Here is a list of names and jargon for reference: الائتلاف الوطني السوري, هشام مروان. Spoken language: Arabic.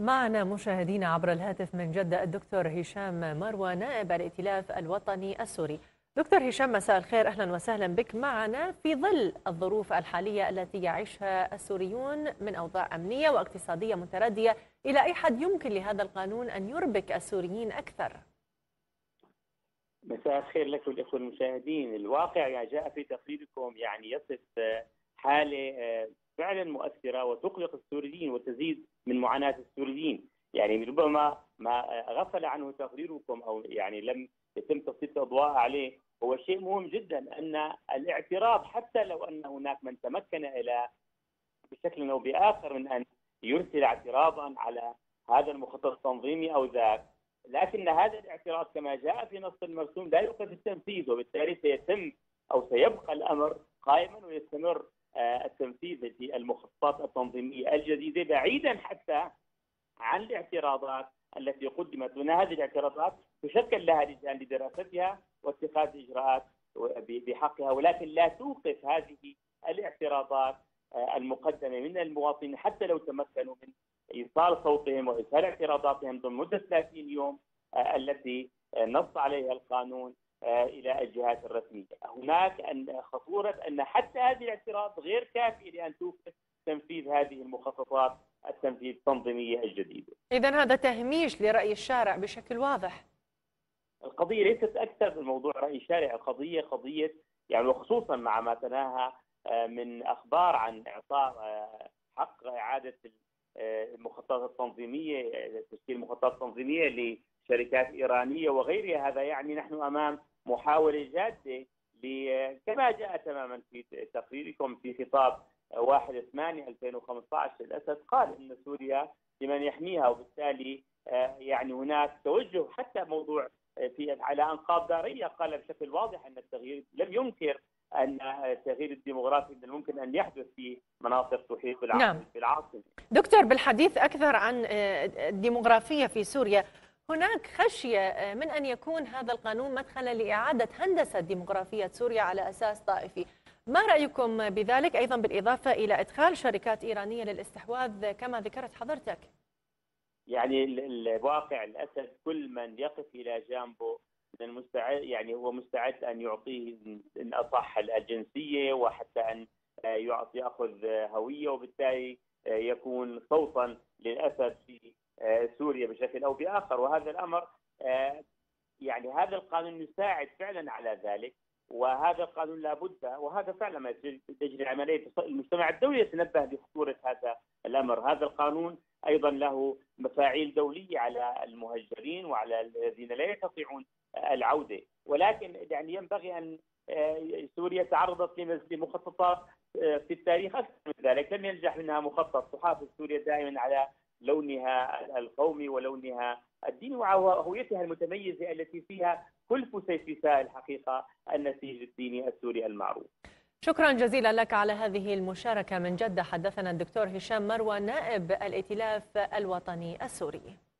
معنا مشاهدينا عبر الهاتف من جدة الدكتور هشام مروان نائب الائتلاف الوطني السوري. دكتور هشام، مساء الخير، أهلا وسهلا بك معنا. في ظل الظروف الحالية التي يعيشها السوريون من أوضاع أمنية واقتصادية متردية، إلى أي حد يمكن لهذا القانون أن يربك السوريين أكثر؟ مساء الخير لك والإخوة المشاهدين. الواقع جاء في تقريركم يصف حالة فعلا مؤثرة وتقلق السوريين وتزيد من معاناة السوريين. ربما ما غفل عنه تقريركم أو لم يتم تسليط الأضواء عليه، هو شيء مهم جدا أن الاعتراف حتى لو أن هناك من تمكن إلى بشكل أو بآخر من أن يرسل اعتراضا على هذا المخطط التنظيمي أو ذاك، لكن هذا الاعتراض كما جاء في نص المرسوم لا يوقف التنفيذ، وبالتالي سيتم أو سيبقى الأمر قائما ويستمر التنفيذ للمخططات التنظيمية الجديدة بعيدا حتى عن الاعتراضات التي قدمت. هنا هذه الاعتراضات تشكل لها لجان لدراستها واتخاذ اجراءات بحقها، ولكن لا توقف هذه الاعتراضات المقدمه من المواطنين حتى لو تمكنوا من ايصال صوتهم وايصال اعتراضاتهم ضمن مده 30 يوم التي نص عليها القانون الى الجهات الرسميه. هناك خطوره ان حتى هذه الاعتراضات غير كافيه لان توقف تنفيذ هذه المخططات التنفيذ التنظيميه الجديده. اذا هذا تهميش لراي الشارع بشكل واضح. القضيه ليست اكثر من موضوع راي الشارع، القضيه قضيه وخصوصا مع ما تناهى من اخبار عن اعطاء حق اعاده المخططات التنظيميه، تشكيل المخططات التنظيميه لشركات ايرانيه وغيرها. هذا نحن امام محاوله جاده كما جاء تماما في تقريركم في خطاب 1/8/2015 الأسد قال أن سوريا لمن يحميها، وبالتالي هناك توجه حتى موضوع في على أنقاض دارية قال بشكل واضح أن التغيير لم ينكر أن التغيير الديموغرافي من الممكن أن يحدث في مناطق تحيط بالعاصمة. دكتور، بالحديث أكثر عن الديموغرافية في سوريا، هناك خشية من أن يكون هذا القانون مدخلا لإعادة هندسة ديموغرافية سوريا على أساس طائفي، ما رأيكم بذلك؟ أيضا بالإضافة إلى إدخال شركات إيرانية للاستحواذ كما ذكرت حضرتك. الواقع الأسد كل من يقف إلى جانبه من المستعد هو مستعد أن يعطيه إن أصح الجنسية وحتى أن يأخذ هوية، وبالتالي يكون صوتا للأسد في سوريا بشكل أو بآخر. وهذا الأمر هذا القانون يساعد فعلا على ذلك، وهذا القانون لابد، وهذا فعلا ما تجري عمليه المجتمع الدولي يتنبه بخطوره هذا الامر. هذا القانون ايضا له مفاعيل دوليه على المهجرين وعلى الذين لا يستطيعون العوده، ولكن ينبغي ان سوريا تعرضت لمخططات في التاريخ اكثر من ذلك، لم ينجح منها مخطط، تحافظ سوريا دائما على لونها القومي ولونها الديني وهويتها المتميزه التي فيها كل فسيفساء الحقيقه النسيج الديني السوري المعروف. شكرا جزيلا لك على هذه المشاركه من جده. حدثنا الدكتور هشام مروان نائب الائتلاف الوطني السوري.